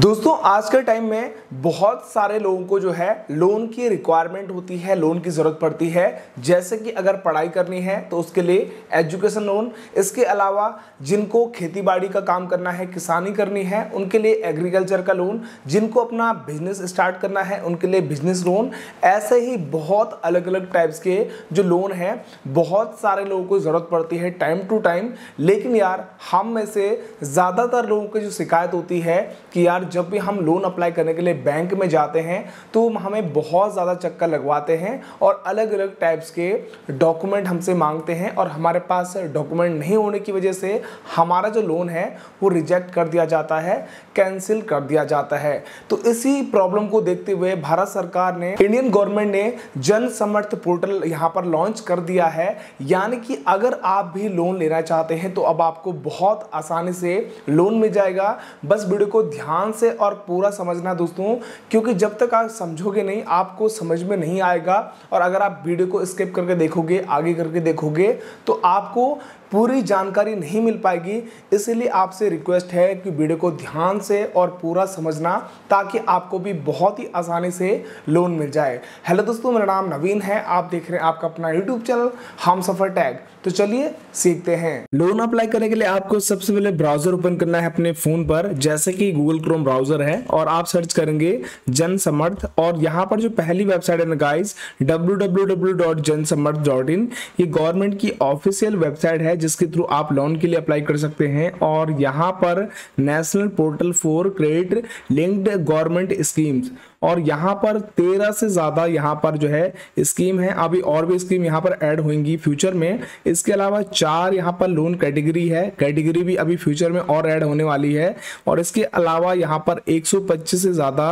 दोस्तों आज के टाइम में बहुत सारे लोगों को जो है लोन की रिक्वायरमेंट होती है, लोन की ज़रूरत पड़ती है। जैसे कि अगर पढ़ाई करनी है तो उसके लिए एजुकेशन लोन, इसके अलावा जिनको खेतीबाड़ी का काम करना है, किसानी करनी है, उनके लिए एग्रीकल्चर का लोन, जिनको अपना बिजनेस स्टार्ट करना है उनके लिए बिजनेस लोन। ऐसे ही बहुत अलग अलग टाइप्स के जो लोन हैं बहुत सारे लोगों को ज़रूरत पड़ती है टाइम टू टाइम। लेकिन यार हम में से ज़्यादातर लोगों की जो शिकायत होती है कि यार जब भी हम लोन अप्लाई करने के लिए बैंक में जाते हैं तो हमें बहुत ज़्यादा चक्कर लगवाते हैं और अलग अलग टाइप्स के डॉक्यूमेंट हमसे मांगते हैं, और हमारे पास डॉक्यूमेंट नहीं होने की वजह से हमारा जो लोन है वो रिजेक्ट कर दिया जाता है, कैंसिल कर दिया जाता है। तो इसी प्रॉब्लम को देखते हुए भारत सरकार ने, इंडियन गवर्नमेंट ने जन समर्थ पोर्टल यहाँ पर लॉन्च कर दिया है। यानी कि अगर आप भी लोन लेना चाहते हैं तो अब आपको बहुत आसानी से लोन मिल जाएगा। बस वीडियो को ध्यान से और पूरा समझना दोस्तों, क्योंकि जब तक आप समझोगे नहीं आपको समझ में नहीं आएगा, और अगर आप वीडियो को स्किप करके देखोगे, आगे करके देखोगे तो आपको पूरी जानकारी नहीं मिल पाएगी। इसलिए आपसे रिक्वेस्ट है कि वीडियो को ध्यान से और पूरा समझना, ताकि आपको भी बहुत ही आसानी से लोन मिल जाए। हेलो दोस्तों, मेरा नाम नवीन है, आप देख रहे हैं आपका अपना यूट्यूब चैनल हम सफर टैग। तो चलिए सीखते हैं। लोन अप्लाई करने के लिए आपको सबसे पहले ब्राउजर ओपन करना है अपने फोन पर, जैसे कि गूगल क्रोम ब्राउजर है, और आप सर्च करेंगे जन समर्थ। और यहाँ पर जो पहली वेबसाइट है ना गाइस, www.जनसमर्थ.in, ये गवर्नमेंट की ऑफिशियल वेबसाइट है जिसके थ्रू आप लोन के लिए अप्लाई कर सकते हैं। और यहाँ पर national portal for credit linked government schemes, और यहाँ पर 13 से ज़्यादा यहाँ पर जो है स्कीम है। अभी और भी स्कीम यहाँ पर ऐड होंगी फ्यूचर में। इसके अलावा 4 यहाँ पर लोन कैटेगरी है, कैटेगरी भी अभी फ्यूचर में और ऐड होने वाली है। और इसके अलावा यहाँ पर 125 से ज़्यादा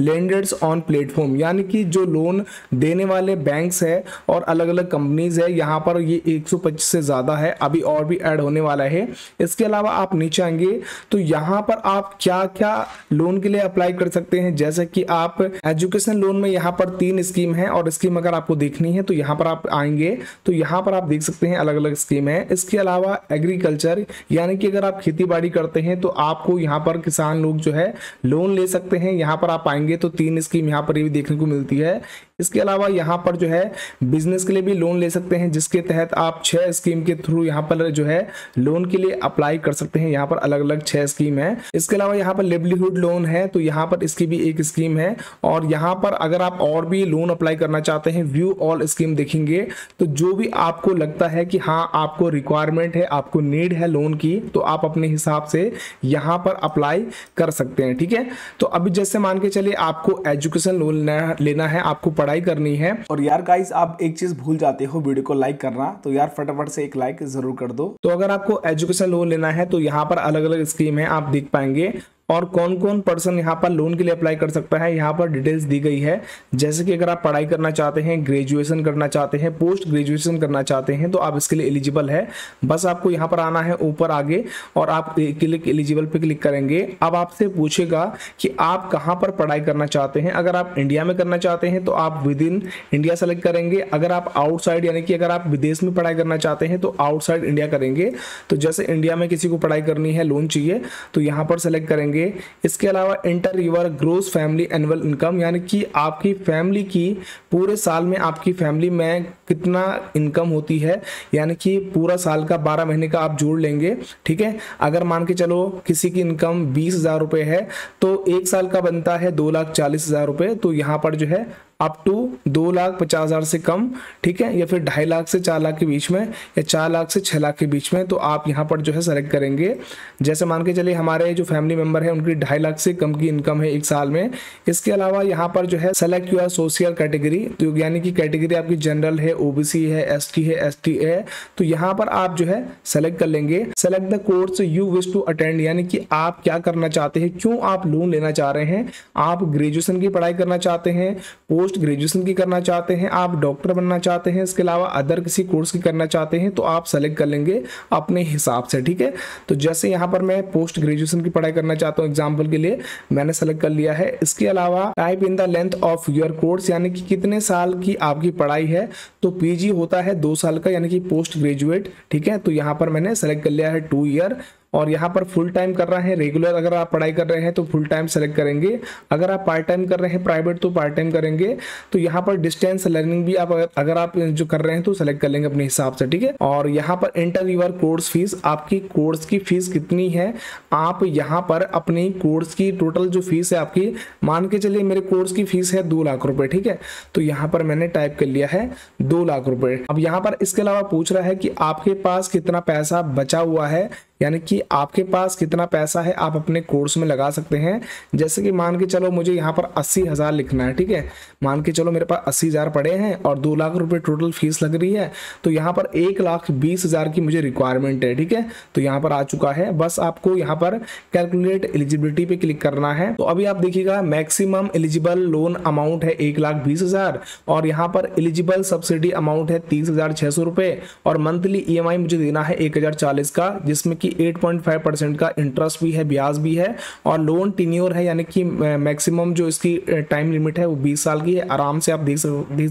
लेंडर्स ऑन प्लेटफॉर्म, यानी कि जो लोन देने वाले बैंक्स है और अलग अलग कंपनीज है, यहाँ पर ये 125 से ज़्यादा है, अभी और भी ऐड होने वाला है। इसके अलावा आप नीचे आएंगे तो यहाँ पर आप क्या क्या लोन के लिए अप्लाई कर सकते हैं, जैसे कि आप एजुकेशन लोन में यहाँ पर 3 स्कीम है, और स्कीम अगर आपको देखनी है तो यहाँ पर आप आएंगे तो यहाँ पर आप देख सकते हैं अलग अलग स्कीम है। इसके अलावा एग्रीकल्चर, यानी कि अगर आप खेतीबाड़ी करते हैं तो आपको यहाँ पर किसान लोग जो है लोन ले सकते हैं। यहाँ पर आप आएंगे तो 3 स्कीम यहाँ पर भी देखने को मिलती है। इसके अलावा यहाँ पर जो है बिजनेस के लिए भी लोन ले सकते हैं, जिसके तहत आप 6 स्कीम के थ्रू यहाँ पर जो है लोन के लिए अप्लाई कर सकते हैं। यहाँ पर अलग अलग 6 स्कीम है। इसके अलावा यहाँ पर लाइवलीहुड लोन है, तो यहाँ पर इसकी भी एक स्कीम है। और यहाँ पर अगर आप और भी लोन अप्लाई करना चाहते हैं, व्यू ऑल स्कीम देखेंगे तो जो भी आपको लगता है कि हाँ आपको रिक्वायरमेंट है, आपको नीड है लोन की, तो आप अपने हिसाब से यहाँ पर अप्लाई कर सकते हैं। ठीक है, तो अभी जैसे मान के चलिए आपको एजुकेशन लोन लेना है, आपको पढ़ाई करनी है। और यार गाइस आप एक चीज भूल जाते हो, वीडियो को लाइक करना, तो यार फटाफट से एक लाइक जरूर कर दो। तो अगर आपको एजुकेशन लोन लेना है तो यहाँ पर अलग अलग स्कीम है, आप देख पाएंगे, और कौन कौन पर्सन यहाँ पर लोन के लिए अप्लाई कर सकता है यहाँ पर डिटेल्स दी गई है। जैसे कि अगर आप पढ़ाई करना चाहते हैं, ग्रेजुएशन करना चाहते हैं, पोस्ट ग्रेजुएशन करना चाहते हैं, तो आप इसके लिए एलिजिबल है। बस आपको यहाँ पर आना है ऊपर आगे, और आप क्लिक एलिजिबल पे क्लिक करेंगे। अब आपसे पूछेगा कि आप कहाँ पर पढ़ाई करना चाहते हैं। अगर आप इंडिया में करना चाहते हैं तो आप विद इन इंडिया सेलेक्ट करेंगे। अगर आप आउटसाइड, यानी कि अगर आप विदेश में पढ़ाई करना चाहते हैं तो आउटसाइड इंडिया करेंगे। तो जैसे इंडिया में किसी को पढ़ाई करनी है, लोन चाहिए, तो यहाँ पर सेलेक्ट करेंगे। इसके अलावा enter your gross family annual income, यानी कि आपकी फैमिली की पूरे साल में आपकी फैमिली में कितना इनकम होती है, यानी कि पूरा साल का 12 महीने का आप जोड़ लेंगे। ठीक है, अगर मान के चलो किसी की इनकम 20,000 रुपये है तो एक साल का बनता है 2,40,000 रुपये। तो यहाँ पर जो है अप टू 2,50,000 से कम, ठीक है, या फिर 2.5 लाख से 4 लाख के बीच में, या 4 लाख से 6 लाख के बीच में, तो आप यहाँ पर जो है सेलेक्ट करेंगे। जैसे मान के चलिए हमारे जो फैमिली मेंबर है उनकी 2.5 लाख से कम की इनकम है एक साल में। इसके अलावा यहाँ पर जो है सेलेक्ट योर सोशल कैटेगरी, तो यानी कि कैटेगरी आपकी जनरल है, ओबीसी है, एसटी है, एसटी है, तो यहाँ पर आप जो है सेलेक्ट कर लेंगे। Select the course you wish to attend, यानी कि आप क्या करना चाहते हैं, क्यों आप लोन लेना चाह रहे हैं। आप ग्रेजुएशन की पढ़ाई करना चाहते हैं, पोस्ट ग्रेजुएशन की करना चाहते हैं, आप डॉक्टर बनना चाहते हैं, इसके अलावा अदर किसी कोर्स की करना चाहते हैं, तो आप सेलेक्ट कर लेंगे अपने हिसाब से। ठीक है, तो जैसे यहाँ पर मैं पोस्ट ग्रेजुएशन की पढ़ाई करना चाहता हूँ, एग्जाम्पल के लिए मैंने सेलेक्ट कर लिया है। इसके अलावा type in the length of your course, यानी कि कितने साल की आपकी पढ़ाई है, तो पीजी होता है 2 साल का, यानी कि पोस्ट ग्रेजुएट। ठीक है, तो यहाँ पर मैंने सेलेक्ट कर लिया है 2 ईयर। और यहाँ पर फुल टाइम कर रहा है रेगुलर, अगर आप पढ़ाई कर रहे हैं तो फुल टाइम सेलेक्ट करेंगे, अगर आप पार्ट टाइम कर रहे हैं प्राइवेट तो पार्ट टाइम करेंगे। तो यहाँ पर डिस्टेंस लर्निंग भी आप अगर आप जो कर रहे हैं तो सेलेक्ट कर लेंगे अपने हिसाब से, ठीक है। और यहाँ पर एंटर यूर कोर्स फीस, आपकी कोर्स की फीस कितनी है, आप यहाँ पर अपनी कोर्स की टोटल जो फीस है आपकी, मान के चलिए मेरे कोर्स की फीस है 2 लाख रुपए, ठीक है। तो यहाँ पर मैंने टाइप कर लिया है 2 लाख रुपए। अब यहाँ पर इसके अलावा पूछ रहा है कि आपके पास कितना पैसा बचा हुआ है, यानी कि आपके पास कितना पैसा है आप अपने कोर्स में लगा सकते हैं। जैसे कि मान के चलो मुझे यहाँ पर 80,000 लिखना है, ठीक है, मान के चलो मेरे पास 80,000 पड़े हैं और 2 लाख रुपए टोटल फीस लग रही है, तो यहाँ पर 1,20,000 की मुझे रिक्वायरमेंट है, ठीक है। तो यहाँ पर आ चुका है, बस आपको यहाँ पर कैलकुलेट एलिजिबिलिटी पे क्लिक करना है। तो अभी आप देखिएगा मैक्सिमम एलिजिबल लोन अमाउंट है 1,20,000 और यहाँ पर एलिजिबल सब्सिडी अमाउंट है 30,600 रुपए और मंथली EMI मुझे देना है 1,040 का, जिसमें कि 8.5% का इंटरेस्ट भी है, ब्याज भी है, और लोन टेन्योर है यानी कि मैक्सिमम जो इसकी टाइम लिमिट है वो 20 साल की है। आराम से आप देख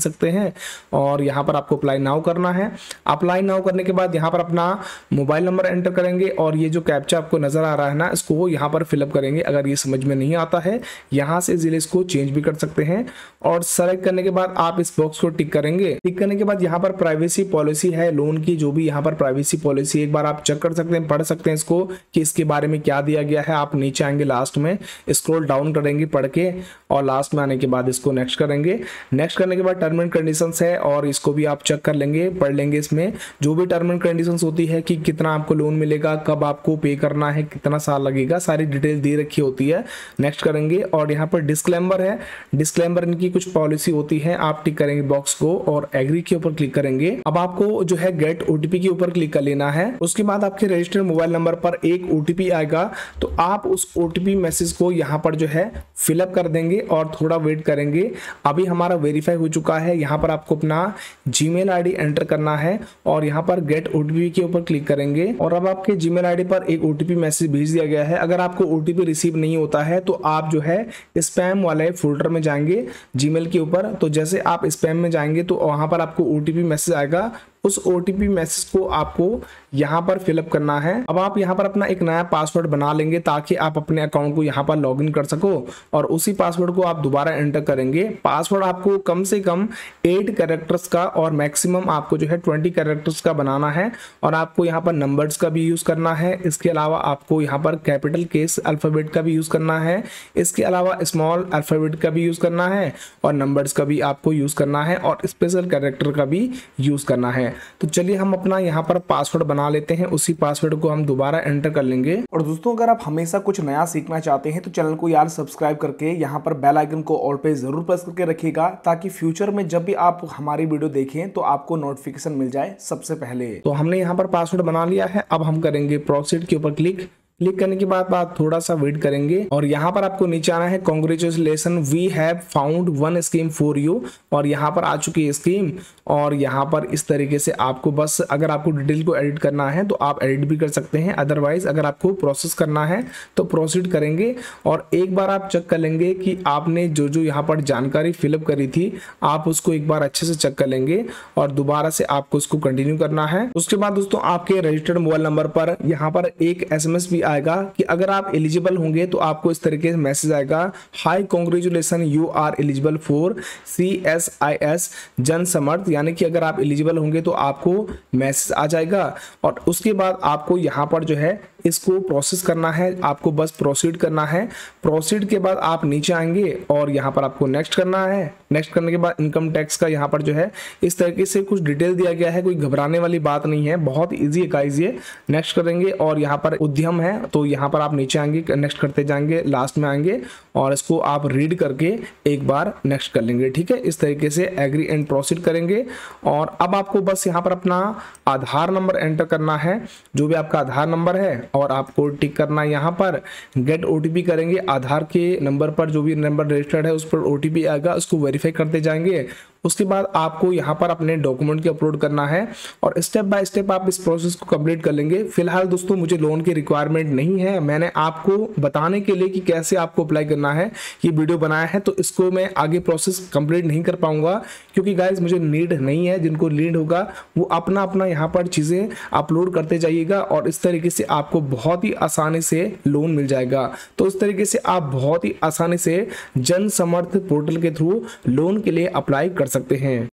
सकते हैं। और यहाँ पर आपको अप्लाई नाउ करना है। अप्लाई नाउ करने के बाद यहाँ पर अपना मोबाइल नंबर एंटर करेंगे और ये जो कैप्चा आपको नजर आ रहा है ना, इसको यहाँ पर फिलअप करेंगे। अगर ये समझ में नहीं आता है यहाँ से इजीली इसको चेंज भी कर सकते हैं। और सेलेक्ट करने के बाद आप इस बॉक्स को टिक करेंगे। टिक करने के बाद यहाँ पर प्राइवेसी पॉलिसी है लोन की, जो भी यहाँ पर प्राइवेसी पॉलिसी एक बार आप चेक कर सकते हैं, पढ़ सकते हैं इसको कि इसके बारे में क्या दिया गया है। आप नीचे आएंगे, लास्ट में स्क्रॉल डाउन करेंगे पढ़ के और लास्ट में आने के बाद इसको नेक्स्ट करेंगे। नेक्स्ट करने के बाद टर्म एंड कंडीशंस है और इसको भी आप चेक कर लेंगे, पढ़ लेंगे। इसमें जो भी टर्म एंड कंडीशंस होती है कि कितना आपको लोन मिलेगा, कब आपको पे करना है, कितना साल लगेगा, सारी डिटेल दे रखी होती है। नेक्स्ट करेंगे और यहाँ पर डिस्क्लेमर है, डिस्क्लेमर इनकी कुछ पॉलिसी होती है। आप टिक करेंगे बॉक्स को और एग्री के ऊपर क्लिक करेंगे। अब आपको जो है गेट ओटीपी के ऊपर क्लिक कर लेना है। उसके बाद आपके रजिस्टर्ड मोबाइल नंबर पर एक ओटीपी आएगा, तो आप उस ओटीपी मैसेज को यहाँ पर जो है फिलअप कर देंगे और थोड़ा वेट करेंगे। अभी हमारा वेरीफाई हो चुका है। यहाँ पर आपको अपना जीमेल आईडी एंटर करना है और यहाँ पर गेट ओटीपी के ऊपर क्लिक करेंगे और अब आपके जीमेल आईडी पर एक ओटीपी मैसेज भेज दिया गया है। अगर आपको ओटीपी रिसीव नहीं होता है तो आप जो है स्पैम वाले फोल्डर में जाएंगे जीमेल के ऊपर। तो जैसे आप स्पैम में जाएंगे तो वहां पर आपको ओटीपी मैसेज आएगा, उस ओटीपी मैसेज को आपको यहाँ पर फिलअप करना है। अब आप यहाँ पर अपना एक नया पासवर्ड बना लेंगे ताकि आप अपने अकाउंट को यहाँ पर लॉगिन कर सको और उसी पासवर्ड को आप दोबारा एंटर करेंगे। पासवर्ड आपको कम से कम 8 कैरेक्टर्स का और मैक्सिमम आपको जो है 20 कैरेक्टर्स का बनाना है और आपको यहाँ पर नंबर्स का भी यूज करना है। इसके अलावा आपको यहाँ पर कैपिटल केस अल्फाबेट का भी यूज करना है, इसके अलावा स्मॉल अल्फाबेट का भी यूज करना है और नंबर्स का भी आपको यूज करना है और स्पेशल कैरेक्टर का भी यूज करना है। तो चलिए हम अपना यहाँ पर पासवर्ड बना लेते हैं, उसी पासवर्ड को हम दोबारा एंटर कर लेंगे। और दोस्तों अगर आप हमेशा कुछ नया सीखना चाहते हैं तो चैनल को यार सब्सक्राइब करके यहाँ पर बेल आइकन को ऑल पे जरूर प्रेस करके रखिएगा ताकि फ्यूचर में जब भी आप हमारी वीडियो देखें तो आपको नोटिफिकेशन मिल जाए सबसे पहले। तो हमने यहाँ पर पासवर्ड बना लिया है। अब हम करेंगे प्रोसीड के ऊपर क्लिक। क्लिक करने के बाद आप थोड़ा सा वेट करेंगे और यहाँ पर आपको नीचे आना है, congratulation we have found one scheme for you. और यहाँ पर आ चुकी है स्कीम और यहाँ पर इस तरीके से आपको बस अगर आपको डिटेल को एडिट करना है तो आप एडिट भी कर सकते हैं, अदरवाइज अगर आपको प्रोसेस करना है तो प्रोसीड करेंगे। और एक बार आप चेक कर लेंगे कि आपने जो जो यहाँ पर जानकारी फिलअप करी थी आप उसको एक बार अच्छे से चेक कर लेंगे और दोबारा से आपको उसको कंटिन्यू करना है। उसके बाद दोस्तों आपके रजिस्टर्ड मोबाइल नंबर पर यहाँ पर एक SMS भी आएगा कि अगर आप एलिजिबल होंगे तो आपको इस तरीके से मैसेज आएगा, hi congratulation you are eligible for CSIS Jan Samarth. यानी कि अगर आप एलिजिबल होंगे तो आपको मैसेज आ जाएगा और उसके बाद आपको यहाँ पर जो है इसको प्रोसेस करना है। आपको बस प्रोसीड करना है। प्रोसीड के बाद आप नीचे आएंगे और यहाँ पर आपको नेक्स्ट करना है। नेक्स्ट करने के बाद इनकम टैक्स का यहाँ पर जो है इस तरीके से कुछ डिटेल दिया गया है, कोई घबराने वाली बात नहीं है, बहुत ईजी गाइस ये। नेक्स्ट करेंगे और यहाँ पर उद्यम है तो यहाँ पर आप नीचे आएंगे, नेक्स्ट करते जाएंगे, लास्ट में आएंगे और इसको आप रीड करके एक बार नेक्स्ट कर लेंगे, ठीक है। इस तरीके से एग्री एंड प्रोसीड करेंगे और अब आपको बस यहाँ पर अपना आधार नंबर एंटर करना है, जो भी आपका आधार नंबर है, और आपको टिक करना है यहाँ पर। गेट ओटीपी करेंगे, आधार के नंबर पर जो भी नंबर रजिस्टर्ड है उस पर ओटीपी आएगा, उसको वेरीफाई करते जाएंगे उसके बाद आपको यहाँ पर अपने डॉक्यूमेंट के अपलोड करना है और स्टेप बाय स्टेप आप इस प्रोसेस को कंप्लीट कर लेंगे। फिलहाल दोस्तों मुझे लोन की रिक्वायरमेंट नहीं है, मैंने आपको बताने के लिए कि कैसे आपको अप्लाई करना है ये वीडियो बनाया है, तो इसको मैं आगे प्रोसेस कंप्लीट नहीं कर पाऊंगा क्योंकि गाइज मुझे नीड नहीं है। जिनको नीड होगा वो अपना अपना यहाँ पर चीजें अपलोड करते जाइएगा और इस तरीके से आपको बहुत ही आसानी से लोन मिल जाएगा। तो इस तरीके से आप बहुत ही आसानी से जन समर्थ पोर्टल के थ्रू लोन के लिए अप्लाई कर सकते हैं।